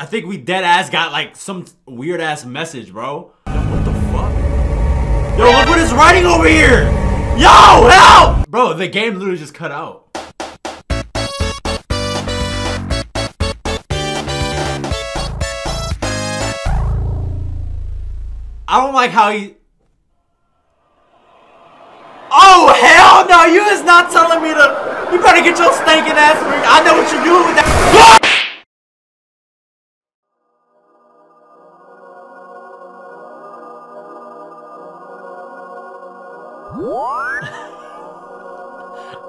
I think we dead ass got like some weird ass message, bro. What the fuck? Yo, look what it's writing over here! Yo, help! Bro, the game literally just cut out. I don't like how he... Oh, hell no! You is not telling me to... You better get your stinking ass... I know what you're doing with that...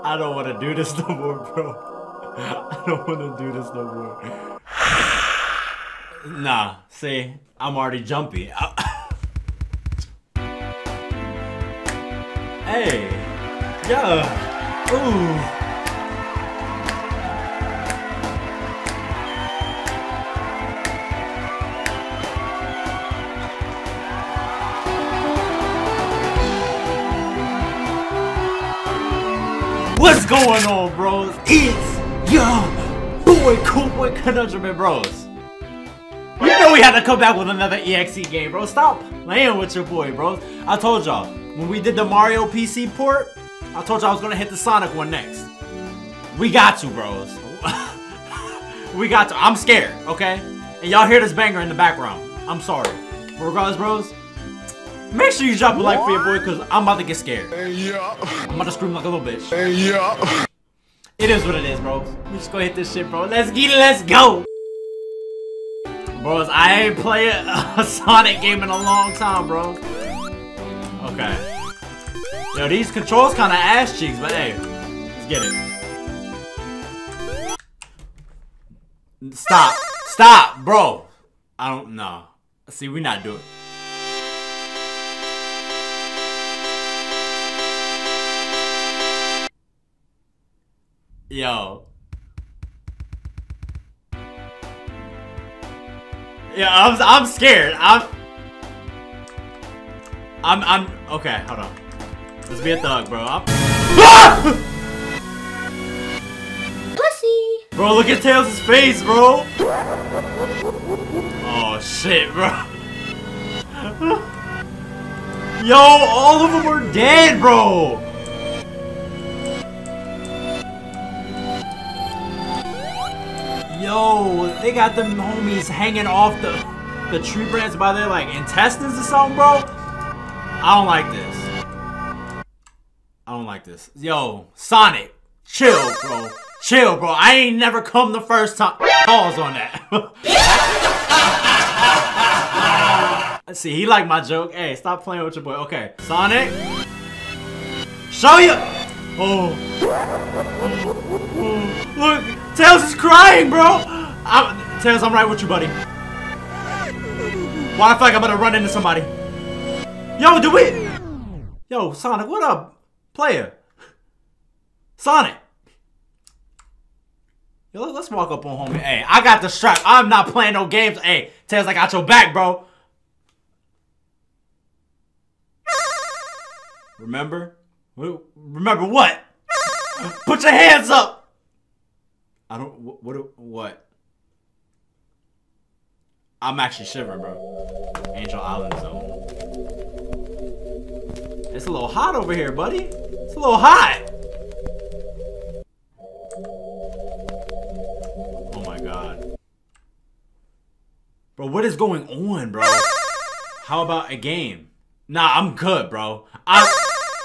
I don't want to do this no more, bro. I don't want to do this no more. Nah, see? I'm already jumpy. Hey. Yeah. Ooh. What's going on, bros? It's your boy, CoolBoy Conundrum and bros. You know we had to come back with another EXE game, bro. Stop playing with your boy, bros. I told y'all. When we did the Mario PC port, I told you I was gonna hit the Sonic one next. We got you, bros. We got you. I'm scared, okay? And y'all hear this banger in the background. I'm sorry. But regardless, bros, make sure you drop a like for your boy, because I'm about to get scared. Yeah. I'm about to scream like a little bitch. Yeah. It is what it is, bros. We just gonna hit this shit, bro. Let's get it. Let's go. Bros, I ain't played a Sonic game in a long time, bro. Okay. Yo, these controls kind of ass cheeks, but hey, let's get it. Stop. Stop, bro. I don't know. See, we not doing. Yo. Yeah, I'm scared. I'm okay, hold on. Let's be a thug, bro. Ah! Pussy! Bro, look at Tails' face, bro! Oh, shit, bro. Yo, all of them are dead, bro! Yo, they got them homies hanging off the tree branch by their, like, intestines or something, bro? I don't like this. I don't like this. Yo, Sonic, chill, bro. Chill, bro. I ain't never come the first time. Pause on that. Let's see, he liked my joke. Hey, stop playing with your boy. Okay, Sonic. Show you. Oh. Oh. Look, Tails is crying, bro. Tails, I'm right with you, buddy. Why I feel like I'm gonna run into somebody. Yo, do we? Yo, Sonic, what up, player? Sonic. Yo, let's walk up on homie. Hey, I got the strap. I'm not playing no games. Hey, Tails, I got your back, bro. Remember? Remember what? Put your hands up. I don't. What? I'm actually shivering, bro. Angel Island zone. It's a little hot over here, buddy. It's a little hot. Oh my god. Bro, what is going on, bro? How about a game? Nah, I'm good, bro.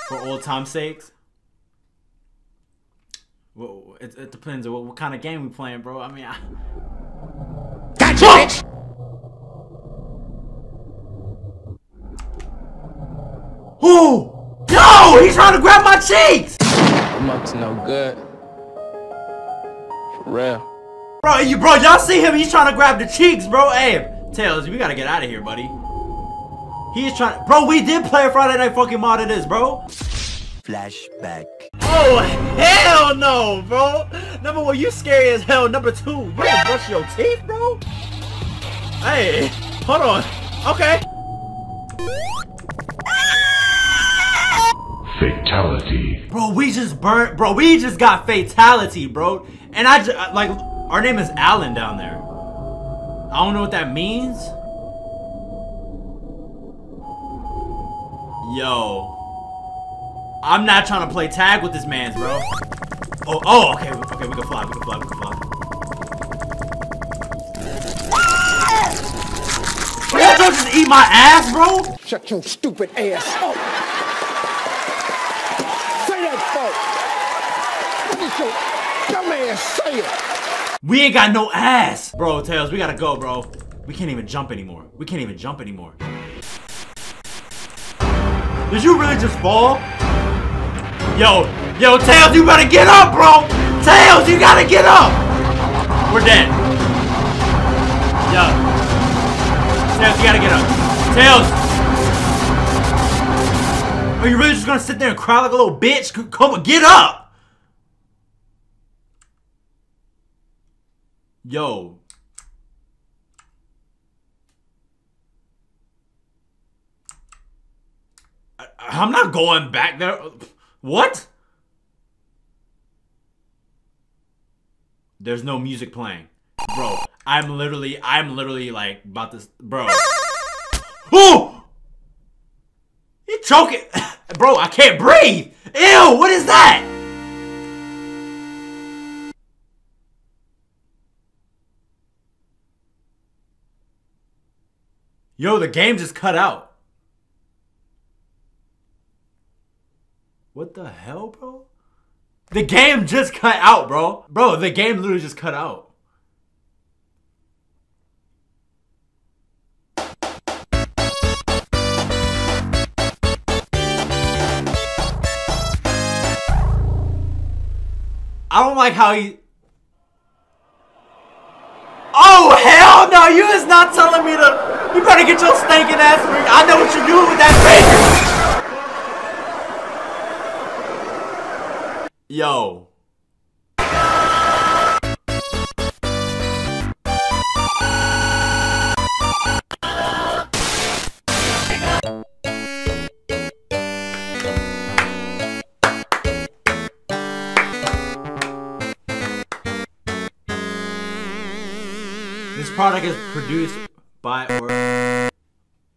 For old time's sakes. Well, it depends on what kind of game we playing, bro. I mean, Gotcha, bitch! Ooh! No! He's trying to grab my cheeks! I'm up to no good. For real. Bro, y'all see him? He's trying to grab the cheeks, bro. Hey, Tails, we gotta get out of here, buddy. He's trying to... Bro, we did play Friday Night Funkin' Mod of this, bro. Flashback. Oh, hell no, bro. Number one, you scary as hell. Number two, you can brush your teeth, bro? Hey, hold on. Okay. Fatality. Bro, we just burnt. Bro, we just got fatality, bro. And like, our name is Alan down there. I don't know what that means. Yo. I'm not trying to play tag with this man's, bro. Oh, oh, okay. Okay, we can fly. We can fly. We can fly. That don't just eat my ass, bro. Shut your stupid ass up. Say that, fuck. Look at your dumb ass. Say it. We ain't got no ass! Bro, Tails, we gotta go, bro. We can't even jump anymore. We can't even jump anymore. Did you really just fall? Yo, yo, Tails, you better get up, bro! Tails, you gotta get up! We're dead. Yo. Tails, you gotta get up. Tails! Are you really just gonna sit there and cry like a little bitch? Come on, get up! Yo. I'm not going back there. What? There's no music playing. Bro, I'm literally like about to, bro. Ooh! You choking. Bro, I can't breathe. Ew, what is that? Yo, the game just cut out. What the hell, bro? The game just cut out, bro. Bro, the game literally just cut out. I don't like how he... Oh, hell no! You is not telling me to... You better get your stinking ass ring. I know what you're doing with that finger. Yo. This product is produced by or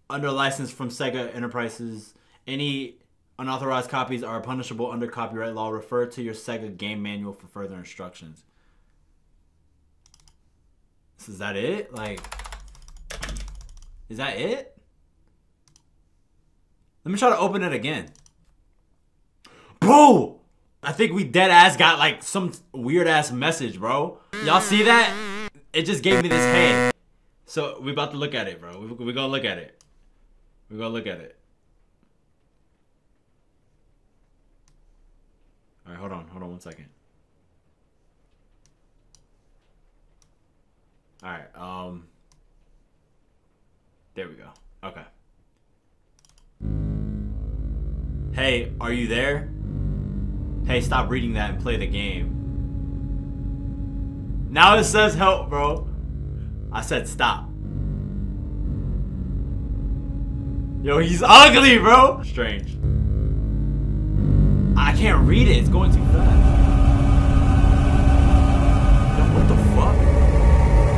under license from Sega Enterprises. Any unauthorized copies are punishable under copyright law. Refer to your Sega game manual for further instructions. So is that it? Like, is that it? Let me try to open it again. Bro! I think we dead ass got like some weird ass message, bro. Y'all see that? It just gave me this hand. So, we about to look at it, bro. We gonna look at it. We gonna look at it. Alright, hold on. Hold on 1 second. Alright, there we go. Okay. Hey, are you there? Hey, stop reading that and play the game. Now it says help, bro. I said stop. Yo, he's ugly, bro. Strange. I can't read it. It's going too fast. Yo, what the fuck?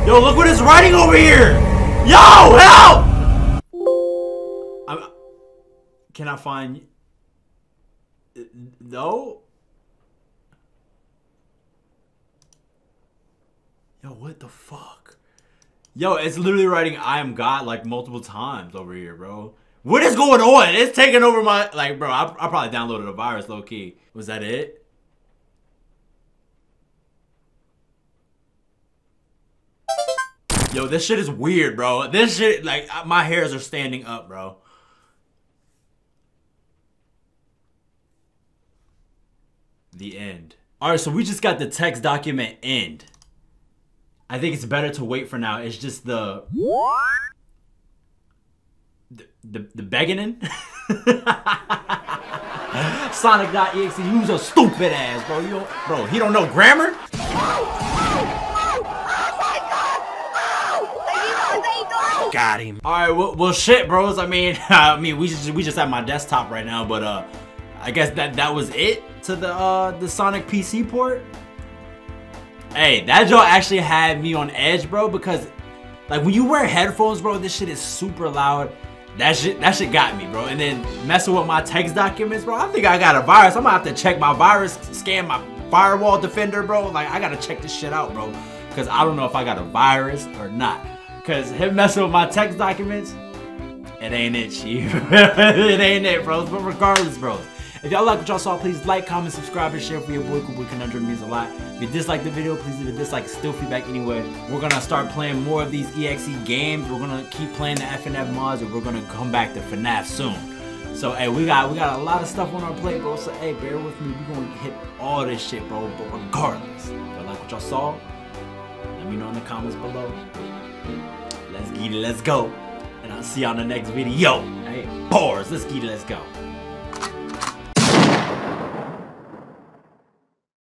Yo, look what it's writing over here. Yo, help! Can I find? No. Yo, what the fuck? Yo, it's literally writing I am God like multiple times over here, bro. What is going on? It's taking over my... Like, bro, I probably downloaded a virus low-key. Was that it? Yo, this shit is weird, bro. This shit, like, my hairs are standing up, bro. The end. Alright, so we just got the text document end. I think it's better to wait for now. It's just the beginning. Sonic.exe, you's a stupid ass, bro. You don't, bro, he don't know grammar. Got him. All right, well, shit, bros. I mean, we just have my desktop right now, but I guess that was it to the Sonic PC port. Hey, that joke actually had me on edge, bro, because Like when you wear headphones, bro, this shit is super loud. That shit got me, bro. And then messing with my text documents, bro. I think I got a virus. I'm gonna have to check my virus, scan my firewall defender, bro. Like I gotta check this shit out, bro. Cause I don't know if I got a virus or not. Cause him messing with my text documents, it ain't it, chief. It ain't it, bros. But regardless, bros, if y'all like what y'all saw, please like, comment, subscribe, and share for your boy CoolBoy Conundrum. Means a lot. If you dislike the video, please leave a dislike. Still feedback anyway. We're gonna start playing more of these exe games. We're gonna keep playing the FNF mods, and we're gonna come back to FNAF soon. So hey, we got a lot of stuff on our plate, bro. So hey, bear with me. We're gonna hit all this shit, bro. But regardless, if y'all like what y'all saw, let me know in the comments below. Let's get it, let's go. And I'll see you on the next video. Hey, boys, let's get it, let's go.